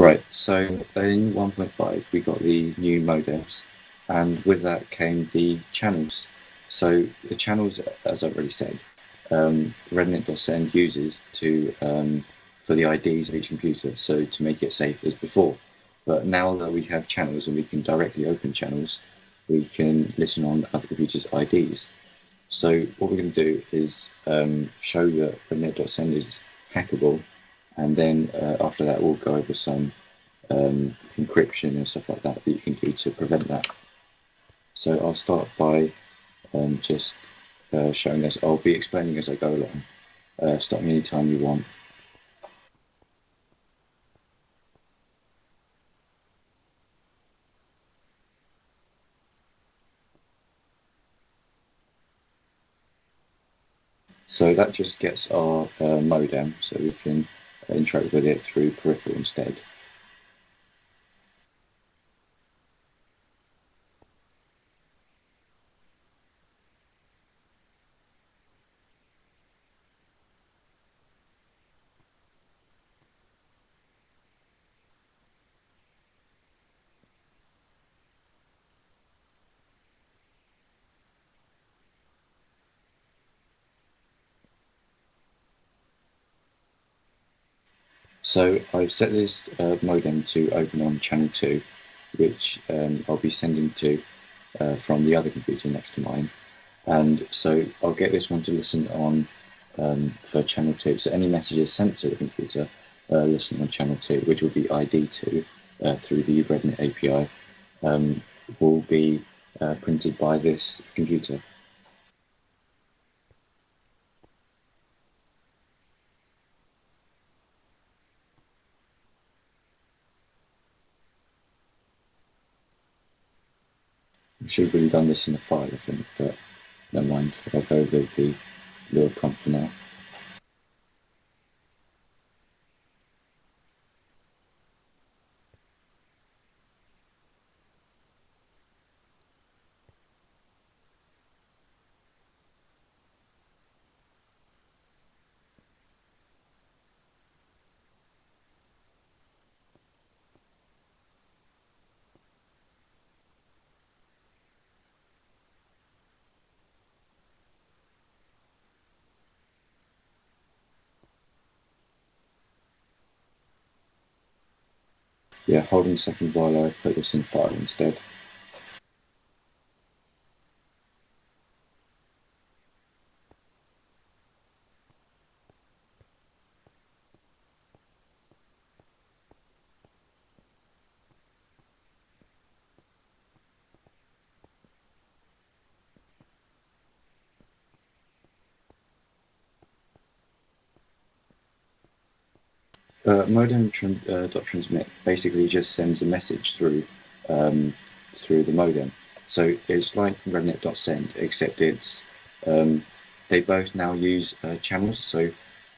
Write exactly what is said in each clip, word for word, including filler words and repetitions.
Right, so in one point five we got the new modems, and with that came the channels. So the channels, as I've already said, um, RedNet.Send uses to um, for the I Ds of each computer, so to make it safe as before. But now that we have channels and we can directly open channels, we can listen on other computers' I Ds. So what we're going to do is um, show that RedNet.Send is hackable, and then uh, after that we'll go over some um, encryption and stuff like that that you can do to prevent that. So I'll start by um, just uh, showing this. I'll be explaining as I go along. Uh, stop me anytime you want. So that just gets our uh, modem, so we can interact with it through peripheral instead. So I've set this uh, modem to open on channel two, which um, I'll be sending to uh, from the other computer next to mine. And so I'll get this one to listen on um, for channel two. So any messages sent to the computer uh, listen on channel two, which will be I D two uh, through the RedNet A P I, um, will be uh, printed by this computer. I should have really done this in a file, I think, but never mind. I'll go with the Lua prompt for now. Yeah, hold on a second while I put this in file instead. Uh, modem tran uh, dot transmit basically just sends a message through um, through the modem, so it's like RedNet.Send, except it's um, they both now use uh, channels. So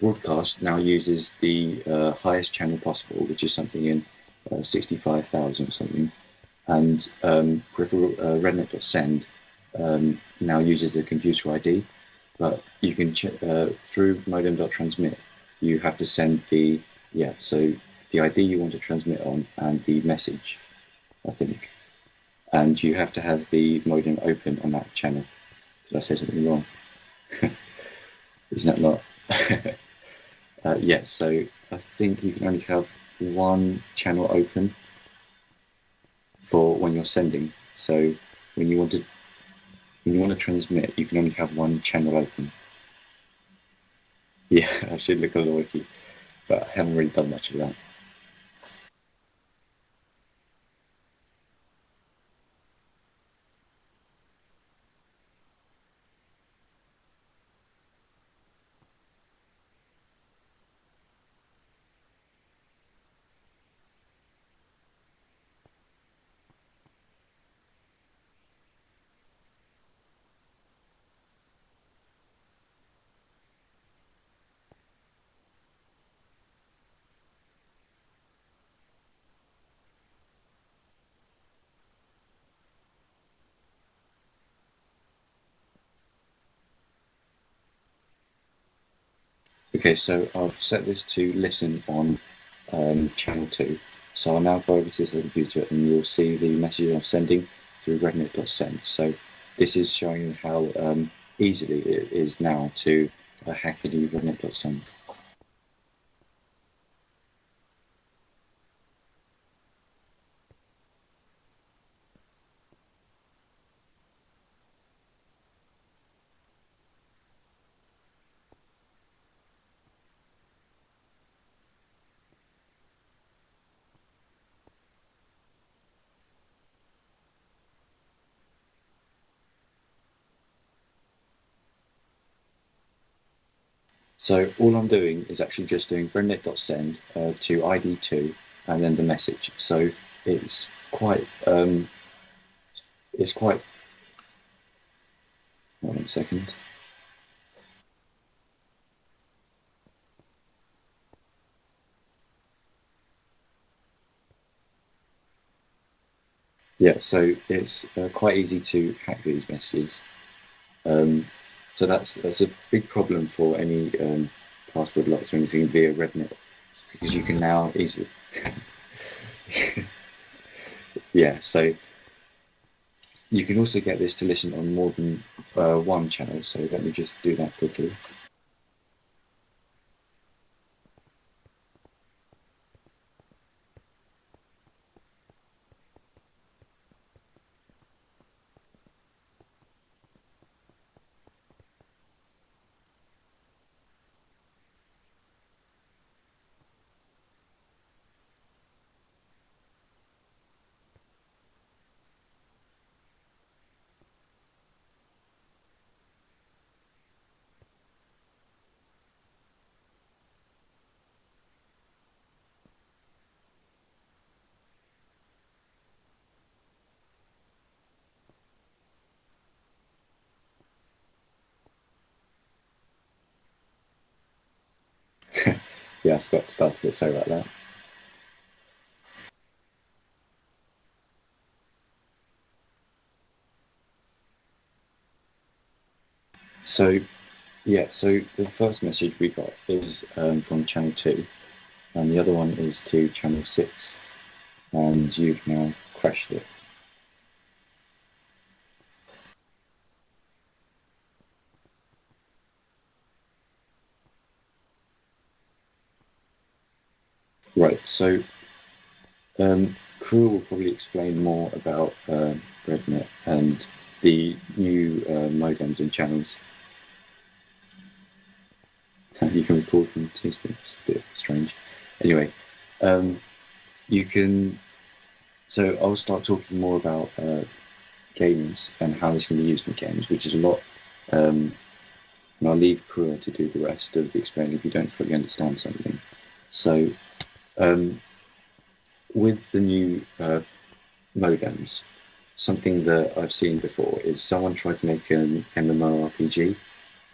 broadcast now uses the uh, highest channel possible, which is something in uh, sixty-five thousand or something, and um, peripheral uh, RedNet.Send um, now uses the computer I D, but you can ch uh, through modem dot transmit you have to send the Yeah, so the I D you want to transmit on and the message, I think. And you have to have the modem open on that channel. Did I say something wrong? Isn't that not? uh, yeah, so I think you can only have one channel open for when you're sending. So when you want to, when you want to transmit, you can only have one channel open. Yeah, I should look at the wiki, but I haven't really done much of that. Okay, so I've set this to listen on um, channel two, So I'll now go over to this little computer and you'll see the message I'm sending through RedNet.Send. So this is showing you how um, easily it is now to uh, hack the RedNet.Send. So all I'm doing is actually just doing RedNet.Send uh, to I D two and then the message. So it's quite, um, it's quite, one second. Yeah, so it's uh, quite easy to hack these messages. Um, So that's that's a big problem for any um, password locks or anything via RedNet, because you can now easily, yeah. So you can also get this to listen on more than uh, one channel. So let me just do that quickly. Yeah, I forgot to start it, sorry about that. So, yeah, so the first message we got is um, from channel two, and the other one is to channel six, and you've now crashed it. Right, so um, Crew will probably explain more about uh, RedNet and the new uh, modems and channels. You can record from Teaspoon, it's a bit strange. Anyway, um, you can, so I'll start talking more about uh, games and how this can be used in games, which is a lot, um, and I'll leave Crew to do the rest of the explaining if you don't fully understand something. So. Um, with the new uh, modems, something that I've seen before is someone tried to make an M M O R P G,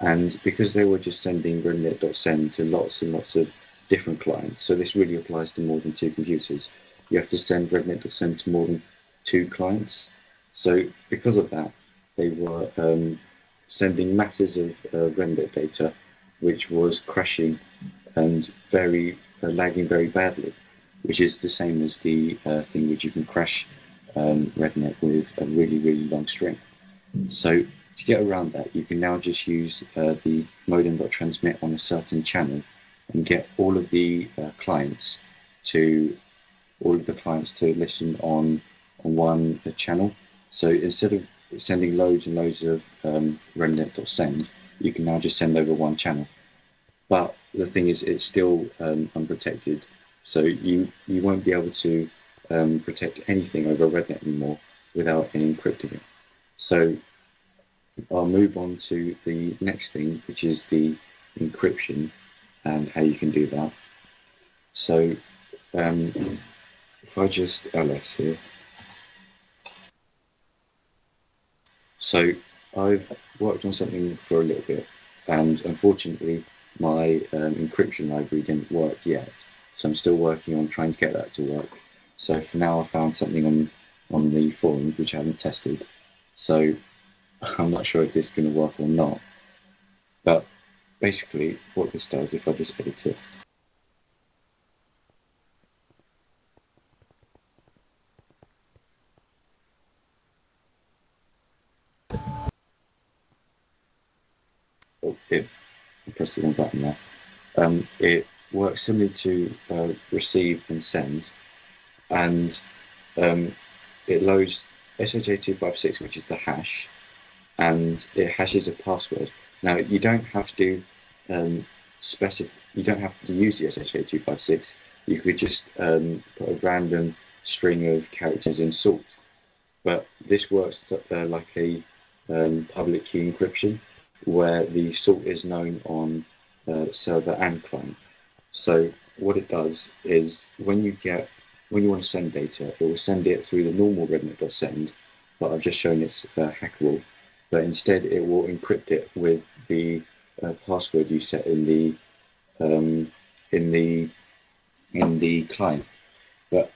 and because they were just sending RedNet.Send to lots and lots of different clients, so this really applies to more than two computers, you have to send RedNet.Send to more than two clients. So because of that, they were um, sending masses of uh, RedNet data, which was crashing and very Uh, lagging very badly, which is the same as the uh, thing which you can crash um, RedNet with a really, really long string. So to get around that, you can now just use uh, the modem.transmit on a certain channel and get all of the uh, clients to all of the clients to listen on, on one uh, channel. So instead of sending loads and loads of um, RedNet.Send, you can now just send over one channel. But the thing is, it's still um, unprotected, so you, you won't be able to um, protect anything over RedNet anymore without encrypting it. So I'll move on to the next thing, which is the encryption and how you can do that. So um, if I just L S here. So I've worked on something for a little bit, and unfortunately, my um, encryption library didn't work yet, so I'm still working on trying to get that to work. So for now I found something on, on the forums which I haven't tested, so I'm not sure if this is going to work or not. But basically what this does, if I just edit it, it, it press the wrong button there. Um, it works similarly to uh, receive and send, and um, it loads S H A two fifty-six, which is the hash, and it hashes a password. Now you don't have to um, specify. You don't have to use the S H A two fifty-six. You could just um, put a random string of characters in salt. But this works to, uh, like a um, public key encryption, where the salt is known on uh, server and client. So what it does is when you get when you want to send data, it will send it through the normal RedNet.Send, but I've just shown it's uh, hackable. But instead, it will encrypt it with the uh, password you set in the um, in the in the client. But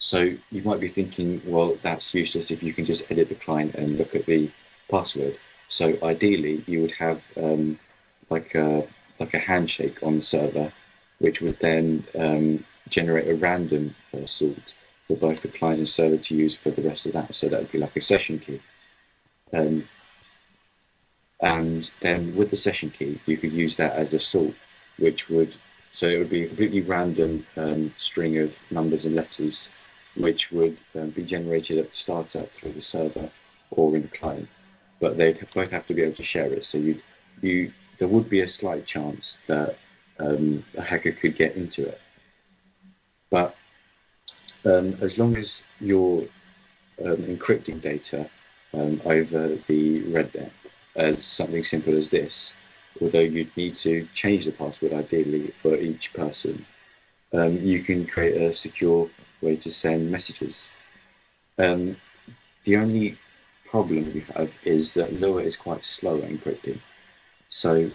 so you might be thinking, well, that's useless if you can just edit the client and look at the password. So ideally, you would have um, like a like a handshake on the server, which would then um, generate a random uh, sort for both the client and server to use for the rest of that. So that would be like a session key. Um, and then with the session key, you could use that as a sort, which would, so it would be a completely random um, string of numbers and letters, which would um, be generated at startup through the server or in the client, but they'd both have to be able to share it. So you, you, there would be a slight chance that um, a hacker could get into it. But um, as long as you're um, encrypting data um, over the RedNet as something simple as this, although you'd need to change the password ideally for each person, um, you can create a secure way to send messages. Um, the only problem we have is that Lua is quite slow at encrypting. So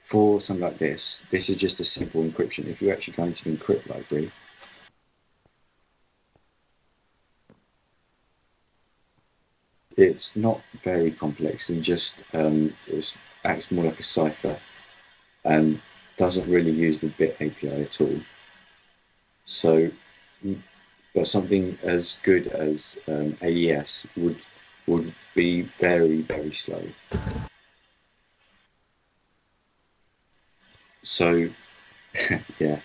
for something like this, this is just a simple encryption. If you actually go into the encrypt library, it's not very complex and just um, it acts more like a cipher and doesn't really use the bit A P I at all. So, but something as good as um, A E S would would be very, very slow. So, yeah,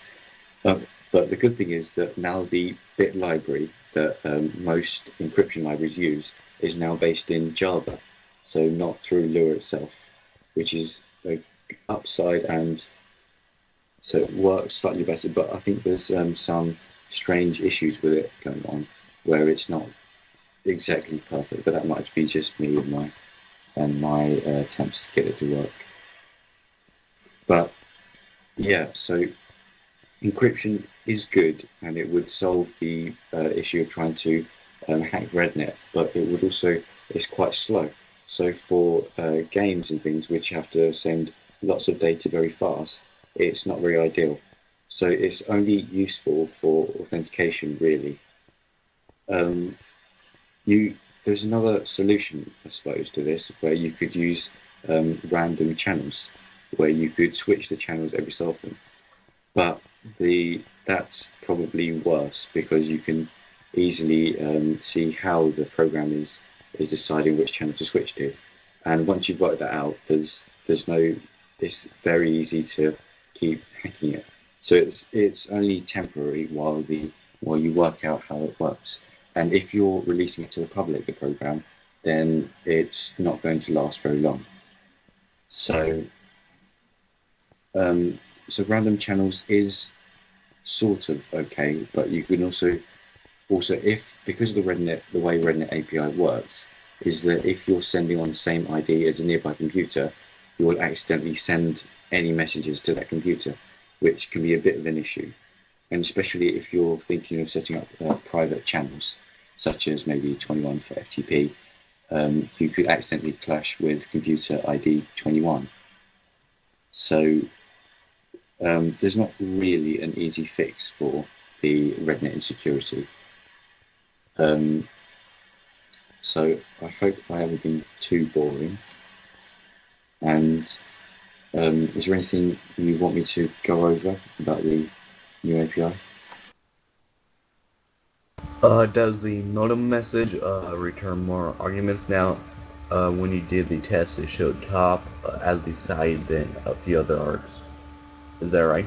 um, but the good thing is that now the bit library that um, most encryption libraries use is now based in Java, so not through Lua itself, which is an upside, and so it works slightly better, but I think there's um, some strange issues with it going on where it's not exactly perfect, but that might be just me and my, and my uh, attempts to get it to work. But yeah, so encryption is good, and it would solve the uh, issue of trying to um, hack RedNet, but it would also, it's quite slow. So for uh, games and things which have to send lots of data very fast, it's not very ideal. So it's only useful for authentication, really. Um, you, there's another solution, I suppose, to this, where you could use um, random channels, where you could switch the channels every so often, but the that's probably worse because you can easily um, see how the program is is deciding which channel to switch to, and once you've worked that out, there's there's no it's very easy to keep hacking it. So it's it's only temporary while the while you work out how it works, and if you're releasing it to the public, the program, then it's not going to last very long. So. Um, so random channels is sort of okay, but you can also, also if, because of the RedNet, the way RedNet A P I works, is that if you're sending on the same I D as a nearby computer, you will accidentally send any messages to that computer, which can be a bit of an issue. And especially if you're thinking of setting up uh, private channels, such as maybe twenty-one for F T P, um, you could accidentally clash with computer I D twenty-one. So, Um, there's not really an easy fix for the RedNet insecurity. Um, so I hope I haven't been too boring. And um, is there anything you want me to go over about the new A P I? Uh, does the NOTAM message uh, return more arguments now? Uh, when you did the test, it showed top, uh, at the side, then a few other arcs. Is that right?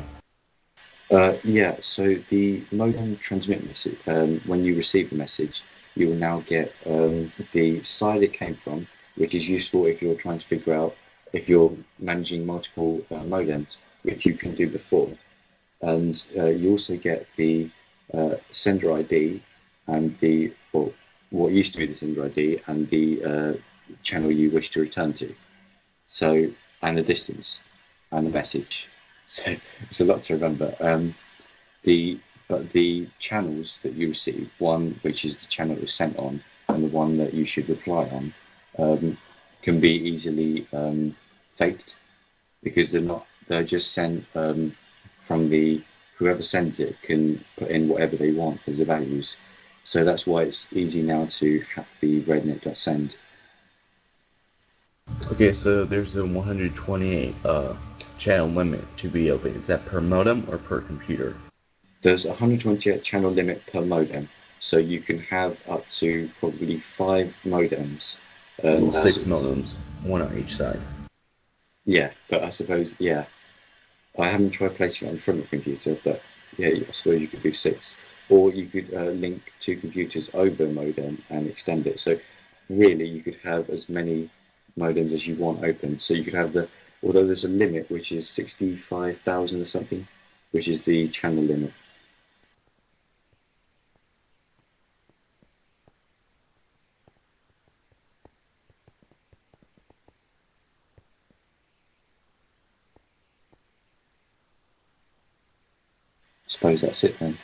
Uh, yeah, so the modem transmit message, um, when you receive the message, you will now get um, the side it came from, which is useful if you're trying to figure out if you're managing multiple uh, modems, which you can do before. And uh, you also get the uh, sender I D and the, or what used to be the sender I D and the uh, channel you wish to return to. So, and the distance and the message. So it's a lot to remember. Um, the, but the channels that you receive, one which is the channel it was sent on and the one that you should reply on, um, can be easily um, faked, because they're not, they're just sent um, from the, whoever sends it can put in whatever they want as the values. So that's why it's easy now to hack the RedNet.Send. Okay, so there's a one hundred twenty-eight uh, channel limit to be open. Is that per modem or per computer? There's a one hundred twenty-eight channel limit per modem. So you can have up to probably five modems. Um, well, six modems, one on each side. Yeah, but I suppose, yeah. I haven't tried placing it in front of a computer, but yeah, I suppose you could do six. Or you could uh, link two computers over a modem and extend it. So really, you could have as many modems as you want open. So you could have the, although there's a limit, which is sixty-five thousand or something, which is the channel limit. I suppose that's it then.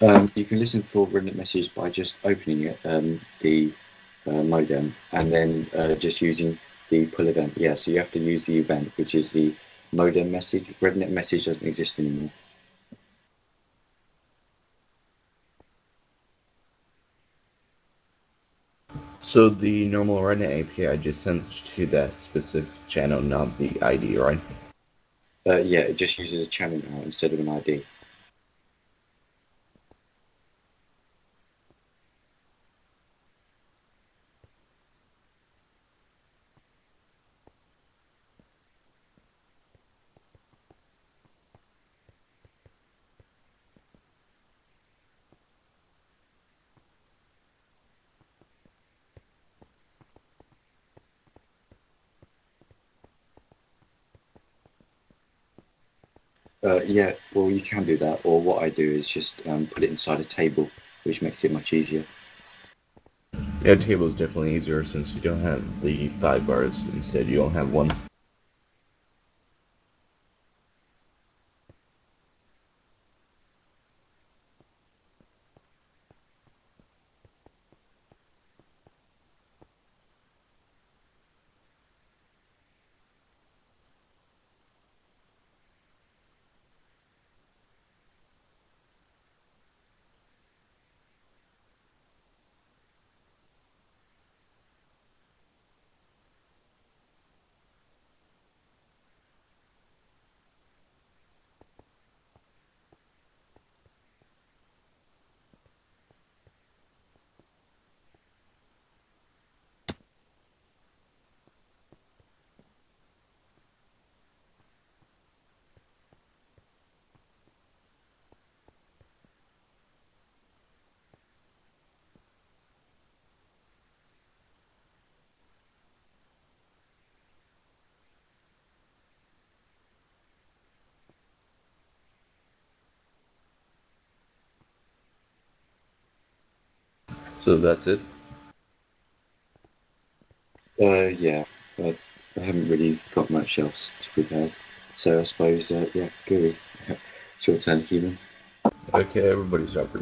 Um, you can listen for RedNet messages by just opening it, um, the uh, modem, and then uh, just using the pull event. Yeah, so you have to use the event, which is the modem message. RedNet message doesn't exist anymore. So the normal RedNet A P I just sends to that specific channel, not the I D, right? Uh, yeah, it just uses a channel now instead of an I D. Uh, yeah, well, you can do that, or what I do is just um, put it inside a table, which makes it much easier. Yeah, a table is definitely easier since you don't have the five bars, instead you only have one. So that's it? Uh, yeah, I, I haven't really got much else to prepare. So I suppose, uh, yeah, Guru, to return to human. Okay, everybody's up.